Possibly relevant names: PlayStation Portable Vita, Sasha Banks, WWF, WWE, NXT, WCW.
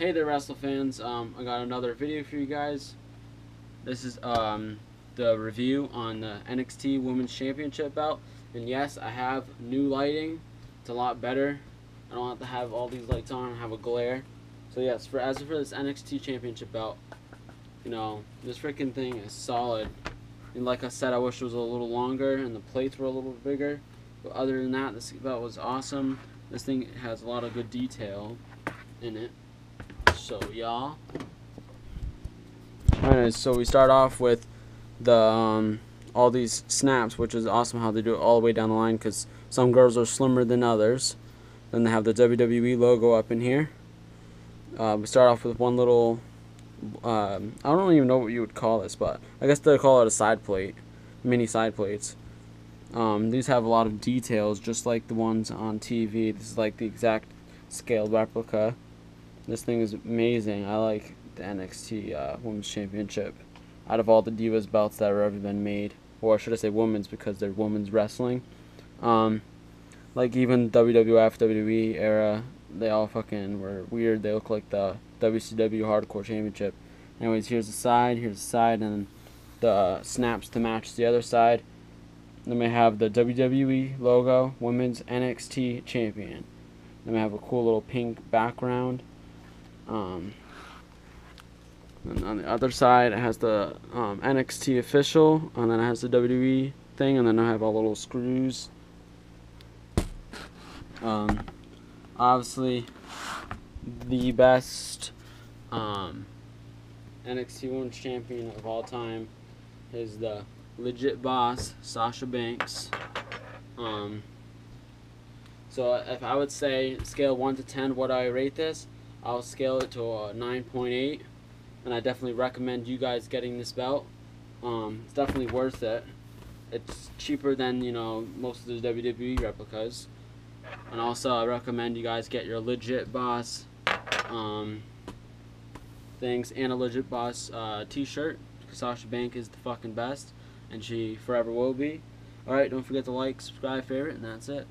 Hey there, wrestle fans. I got another video for you guys. This is the review on the NXT Women's Championship belt. And yes, I have new lighting. It's a lot better. I don't have to have all these lights on and have a glare. So yes, as for this NXT Championship belt, you know, this freaking thing is solid. And like I said, I wish it was a little longer and the plates were a little bigger. But other than that, this belt was awesome. This thing has a lot of good detail in it. So y'all, alright, so we start off with the all these snaps, which is awesome how they do it all the way down the line, because some girls are slimmer than others. Then they have the WWE logo up in here. We start off with one little I don't even know what you would call this, but I guess they'll call it a side plate, mini side plates. These have a lot of details, just like the ones on TV. This is like the exact scaled replica. This thing is amazing. I like the NXT Women's Championship. Out of all the Divas belts that have ever been made, or should I say women's, because they're women's wrestling. Like even WWF, WWE era, they all fucking were weird. They look like the WCW Hardcore Championship. Anyways, here's the side, and the snaps to match the other side. Then we have the WWE logo, Women's NXT Champion. Then we have a cool little pink background. And on the other side, it has the NXT official, and then it has the WWE thing, and then I have all little screws. Obviously, the best NXT Women's Champion of all time is the legit boss, Sasha Banks. So if I would say scale 1 to 10, what do I rate this? I'll scale it to a 9.8, and I definitely recommend you guys getting this belt. It's definitely worth it. It's cheaper than, you know, most of the WWE replicas. And also, I recommend you guys get your legit boss things and a legit boss t-shirt. Sasha Banks is the fucking best, and she forever will be. Alright, don't forget to like, subscribe, favorite, and that's it.